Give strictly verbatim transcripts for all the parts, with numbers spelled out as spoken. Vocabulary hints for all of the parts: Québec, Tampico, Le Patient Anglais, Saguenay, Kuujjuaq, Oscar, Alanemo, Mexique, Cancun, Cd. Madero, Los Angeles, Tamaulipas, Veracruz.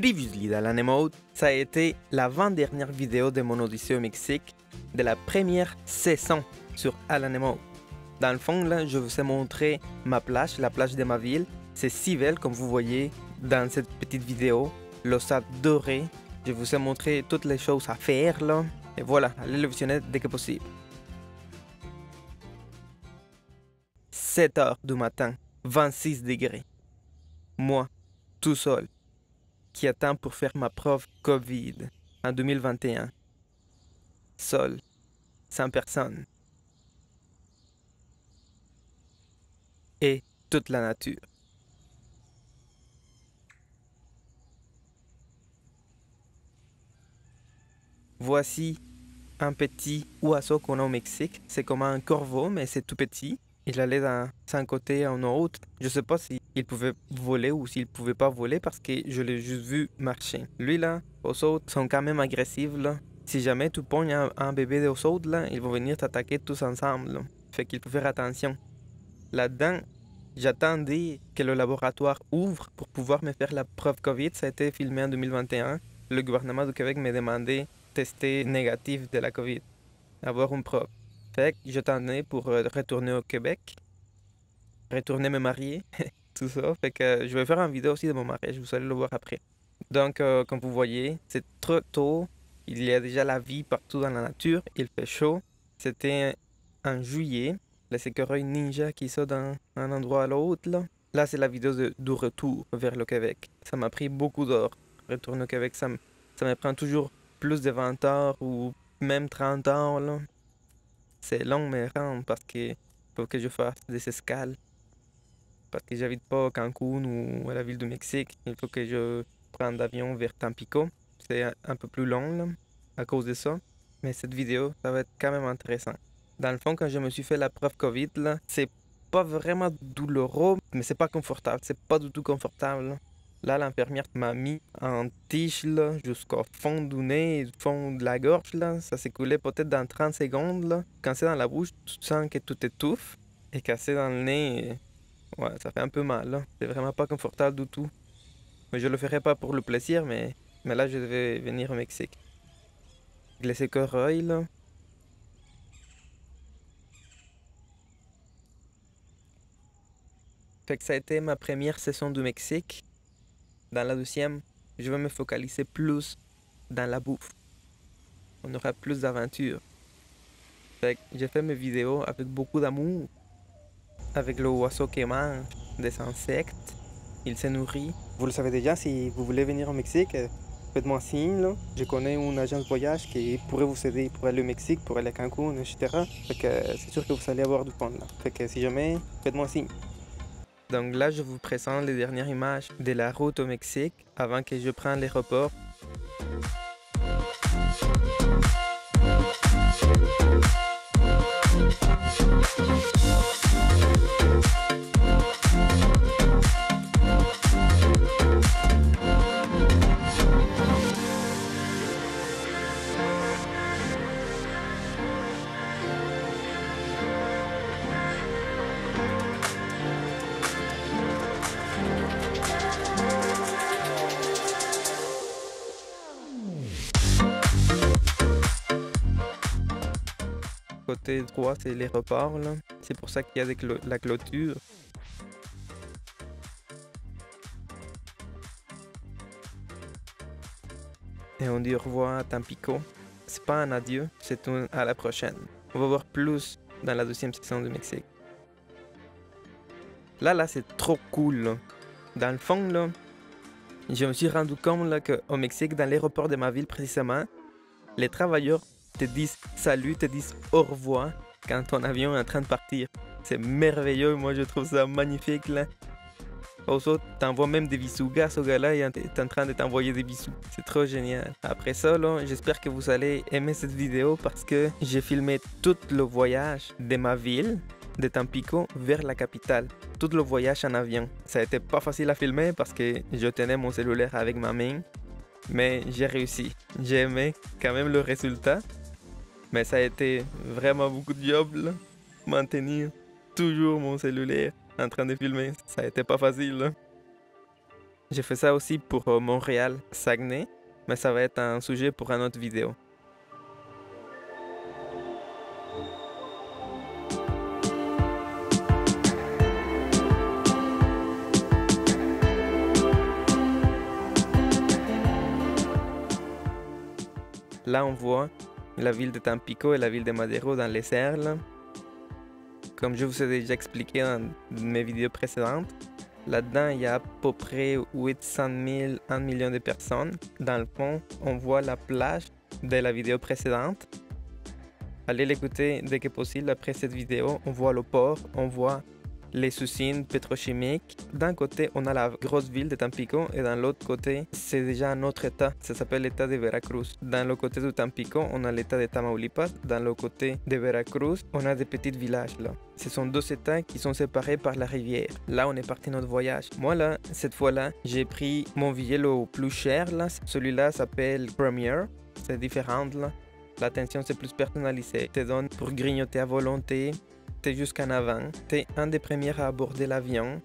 Previously d'Alanemo, ça a été l'avant-dernière vidéo de mon odyssée au Mexique de la première saison sur Alanemo. Dans le fond, là, je vous ai montré ma plage, la plage de ma ville. C'est si belle comme vous voyez dans cette petite vidéo. L'eau dorée. Je vous ai montré toutes les choses à faire là. Et voilà, allez le visionner dès que possible. sept heures du matin, vingt-six degrés. Moi, tout seul, qui attend pour faire ma preuve Covid en deux mille vingt et un. Seul, sans personne. Et toute la nature. Voici un petit oiseau qu'on a au Mexique. C'est comme un corbeau, mais c'est tout petit. Il allait d'un côté à un autre. Je ne sais pas s'il pouvait voler ou s'il ne pouvait pas voler parce que je l'ai juste vu marcher. Lui là, aux autres sont quand même agressifs là. Si jamais tu pognes un, un bébé de autres là, ils vont venir t'attaquer tous ensemble là. Fait qu'il faut faire attention. Là-dedans, j'attendais que le laboratoire ouvre pour pouvoir me faire la preuve Covid. Ça a été filmé en deux mille vingt et un. Le gouvernement du Québec me demandait tester négatif de la Covid, avoir une preuve. Fait que j'attendais pour retourner au Québec, retourner me marier, tout ça. Fait que je vais faire une vidéo aussi de mon mariage, vous allez le voir après. Donc, euh, comme vous voyez, c'est trop tôt, il y a déjà la vie partout dans la nature, il fait chaud. C'était en juillet, les écureuils ninja qui sont d'un endroit à l'autre. Là, là c'est la vidéo de, du retour vers le Québec. Ça m'a pris beaucoup d'heures. Retourner au Québec, ça, ça me prend toujours plus de vingt heures ou même trente heures là. C'est long mais rare parce que faut que je fasse des escales. Parce que j'habite pas à Cancun ou à la ville du Mexique. Il faut que je prenne l'avion vers Tampico. C'est un peu plus long là, à cause de ça. Mais cette vidéo, ça va être quand même intéressant. Dans le fond, quand je me suis fait la preuve Covid là, c'est pas vraiment douloureux, mais c'est pas confortable. C'est pas du tout confortable là. Là, l'infirmière m'a mis en tige jusqu'au fond du nez, fond de la gorge. Là. Ça s'écoulait peut-être dans trente secondes. Là. Quand c'est dans la bouche, tu sens que tout t'étouffe. Et quand c'est dans le nez, ouais, ça fait un peu mal. C'est vraiment pas confortable du tout. Mais je le ferai pas pour le plaisir, mais, mais là, je devais venir au Mexique. Les écureuils, là. Fait que ça a été ma première saison du Mexique. Dans la deuxième, je vais me focaliser plus dans la bouffe. On aura plus d'aventures. J'ai fait mes vidéos avec beaucoup d'amour. Avec le oiseau qui mange des insectes. Il se nourrit. Vous le savez déjà, si vous voulez venir au Mexique, faites-moi signe. Là. Je connais une agence voyage qui pourrait vous aider pour aller au Mexique, pour aller à Cancun, et cetera. C'est sûr que vous allez avoir du fun là. Fait que si jamais, faites-moi signe. Donc là, je vous présente les dernières images de la route au Mexique avant que je prenne l'aéroport. Côté droit, c'est les reports. C'est pour ça qu'il y a des la clôture. Et on dit au revoir à Tampico. C'est pas un adieu, c'est un à la prochaine. On va voir plus dans la deuxième saison du Mexique. Là, là, c'est trop cool. Là. Dans le fond, là, je me suis rendu compte là, qu'au Mexique, dans l'aéroport de ma ville précisément, les travailleurs te disent salut, te disent au revoir quand ton avion est en train de partir. C'est merveilleux, moi je trouve ça magnifique là. Aussi, t'envoies même des bisous, gars, ce gars-là est en train de t'envoyer des bisous. C'est trop génial. Après ça, j'espère que vous allez aimer cette vidéo parce que j'ai filmé tout le voyage de ma ville, de Tampico, vers la capitale. Tout le voyage en avion. Ça a été pas facile à filmer parce que je tenais mon cellulaire avec ma main. Mais j'ai réussi. J'ai aimé quand même le résultat. Mais ça a été vraiment beaucoup de job, là. Maintenir toujours mon cellulaire en train de filmer. Ça a été pas facile, là. J'ai fait ça aussi pour Montréal, Saguenay, mais ça va être un sujet pour une autre vidéo. Là, on voit la ville de Tampico et la ville de Madero dans les airs. Là. Comme je vous ai déjà expliqué dans mes vidéos précédentes, là-dedans, il y a à peu près huit cent mille, un million de personnes. Dans le fond, on voit la plage de la vidéo précédente. Allez l'écouter dès que possible après cette vidéo. On voit le port, on voit les usines pétrochimiques. D'un côté, on a la grosse ville de Tampico et dans l'autre côté, c'est déjà un autre état. Ça s'appelle l'état de Veracruz. Dans le côté de Tampico, on a l'état de Tamaulipas. Dans le côté de Veracruz, on a des petits villages là. Ce sont deux états qui sont séparés par la rivière. Là, on est parti notre voyage. Moi là, cette fois-là, j'ai pris mon billet le plus cher là. Celui-là s'appelle Premier. C'est différent là. L'attention, c'est plus personnalisé. Te donne pour grignoter à volonté. T'es jusqu'en avant, t'es un des premiers à aborder l'avion,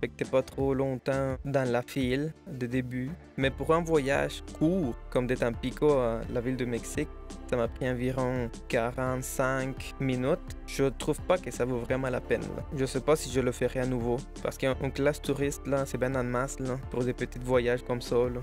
fait que t'es pas trop longtemps dans la file de début. Mais pour un voyage court, comme de Tampico à la ville du Mexique, ça m'a pris environ quarante-cinq minutes. Je trouve pas que ça vaut vraiment la peine. Là. Je sais pas si je le ferai à nouveau, parce qu'en classe touriste, là, c'est bien en masse là, pour des petits voyages comme ça. Là.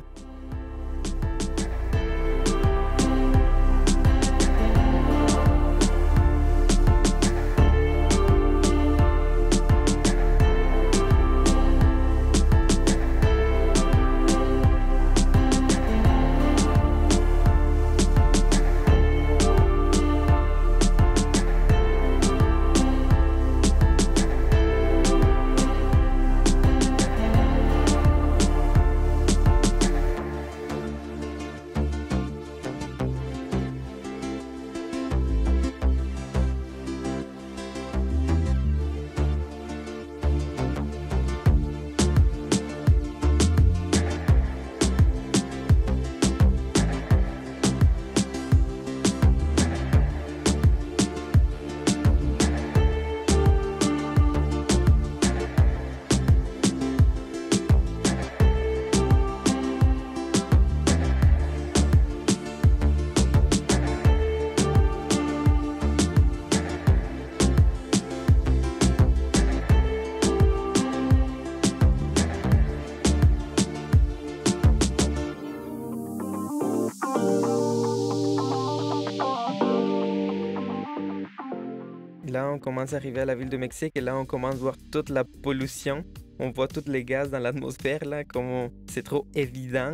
Là, on commence à arriver à la ville de Mexique et là, on commence à voir toute la pollution. On voit tous les gaz dans l'atmosphère, là, comment c'est trop évident.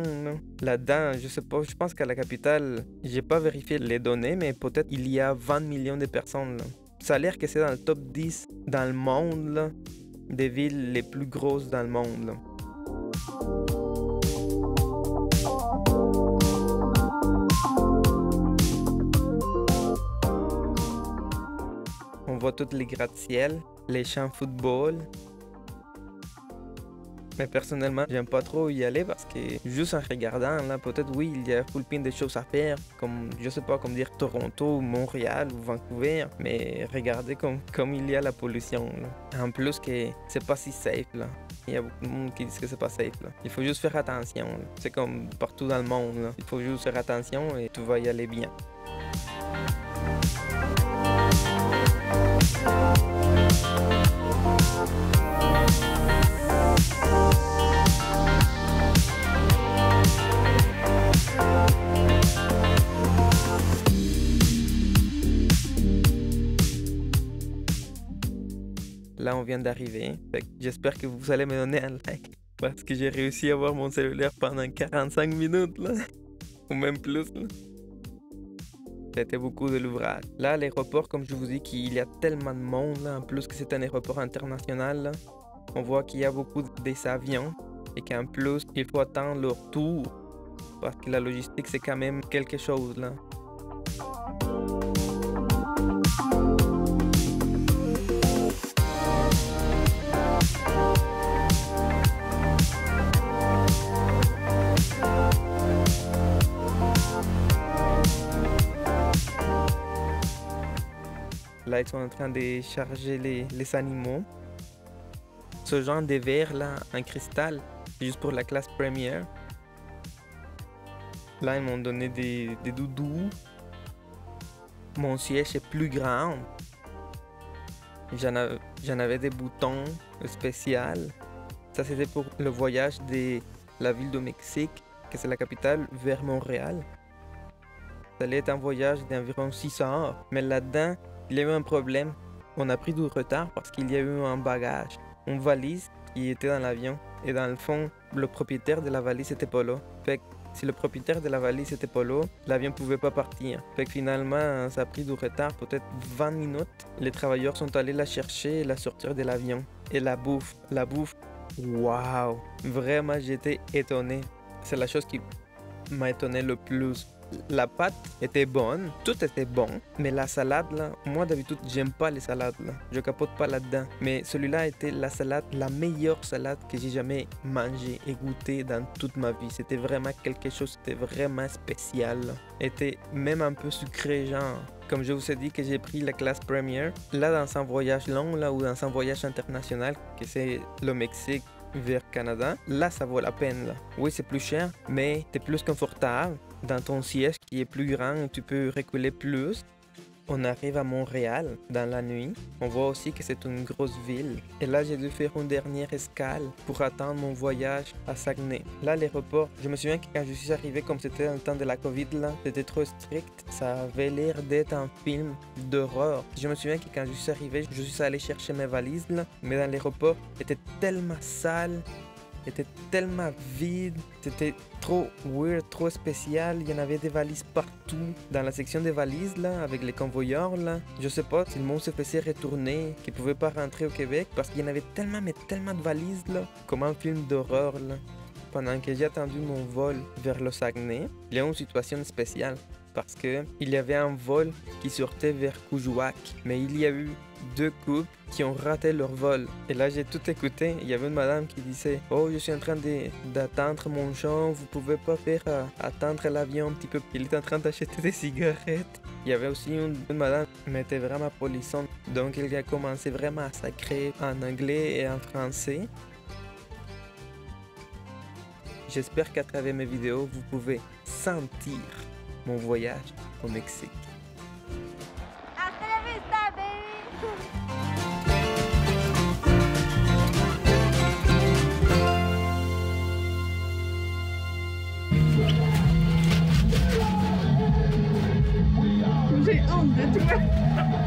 Là-dedans, je sais pas, je pense qu'à la capitale, j'ai pas vérifié les données, mais peut-être il y a vingt millions de personnes. Là. Ça a l'air que c'est dans le top dix dans le monde, là, des villes les plus grosses dans le monde. Là. On voit tous les gratte-ciel, les champs de football. Mais personnellement, j'aime pas trop y aller parce que juste en regardant, là, peut-être oui, il y a full pin de choses à faire, comme je sais pas, comme dire Toronto, Montréal ou Vancouver, mais regardez comme, comme il y a la pollution. Là. En plus que c'est pas si safe là. Il y a beaucoup de monde qui disent que c'est pas safe là. Il faut juste faire attention. C'est comme partout dans le monde. Là. Il faut juste faire attention et tout va y aller bien. Là, on vient d'arriver. J'espère que vous allez me donner un like parce que j'ai réussi à avoir mon cellulaire pendant quarante-cinq minutes là. Ou même plus là. C'était beaucoup de l'ouvrage. Là, l'aéroport, comme je vous dis, qu'il y a tellement de monde, là, en plus que c'est un aéroport international, là, on voit qu'il y a beaucoup des avions et qu'en plus, il faut attendre leur tour parce que la logistique, c'est quand même quelque chose. Là. Là, ils sont en train de charger les, les animaux. Ce genre de verre là, en cristal, C'est juste pour la classe première. Là, ils m'ont donné des, des doudous. Mon siège est plus grand. J'en av avais des boutons spéciaux. Ça, c'était pour le voyage de la ville de Mexique, que c'est la capitale, vers Montréal. Ça allait être un voyage d'environ six cents heures. Mais là-dedans, il y a eu un problème. On a pris du retard parce qu'il y a eu un bagage, une valise qui était dans l'avion. Et dans le fond, le propriétaire de la valise était pas là. Fait que si le propriétaire de la valise était pas là, l'avion pouvait pas partir. Fait que finalement, ça a pris du retard, peut-être vingt minutes. Les travailleurs sont allés la chercher et la sortir de l'avion. Et la bouffe, la bouffe, waouh! Vraiment, j'étais étonné. C'est la chose qui m'a étonné le plus. La pâte était bonne, tout était bon, mais la salade là, moi d'habitude j'aime pas les salades là, je capote pas là-dedans. Mais celui-là était la salade, la meilleure salade que j'ai jamais mangée et goûtée dans toute ma vie. C'était vraiment quelque chose, c'était vraiment spécial là. Était même un peu sucré genre. Comme je vous ai dit que j'ai pris la classe première, là dans un voyage long là ou dans un voyage international, que c'est le Mexique vers Canada, là ça vaut la peine là. Oui c'est plus cher, mais t'es plus confortable. Dans ton siège qui est plus grand, tu peux reculer plus. On arrive à Montréal dans la nuit. On voit aussi que c'est une grosse ville. Et là, j'ai dû faire une dernière escale pour attendre mon voyage à Saguenay. Là, l'aéroport, je me souviens que quand je suis arrivé, comme c'était dans le temps de la Covid, là, c'était trop strict. Ça avait l'air d'être un film d'horreur. Je me souviens que quand je suis arrivé, je suis allé chercher mes valises, là, mais dans l'aéroport, c'était tellement sale. C'était tellement vide, c'était trop weird, trop spécial. Il y en avait des valises partout. Dans la section des valises, là, avec les convoyeurs, là, je sais pas si le monde se faisait retourner, qu'ils pouvaient pas rentrer au Québec, parce qu'il y en avait tellement, mais tellement de valises, là, comme un film d'horreur, là. Pendant que j'ai attendu mon vol vers le Saguenay, il y a une situation spéciale, parce que il y avait un vol qui sortait vers Kuujjuaq, mais il y a eu deux couples qui ont raté leur vol. Et là, j'ai tout écouté. Il y avait une madame qui disait « Oh, je suis en train d'attendre mon champ, vous pouvez pas faire euh, attendre l'avion un petit peu. » Il était en train d'acheter des cigarettes. Il y avait aussi une, une madame qui était vraiment polissante. Donc, il a commencé vraiment à sacrer en anglais et en français. J'espère qu'à travers mes vidéos, vous pouvez sentir mon voyage au Mexique. J'ai honte de toi.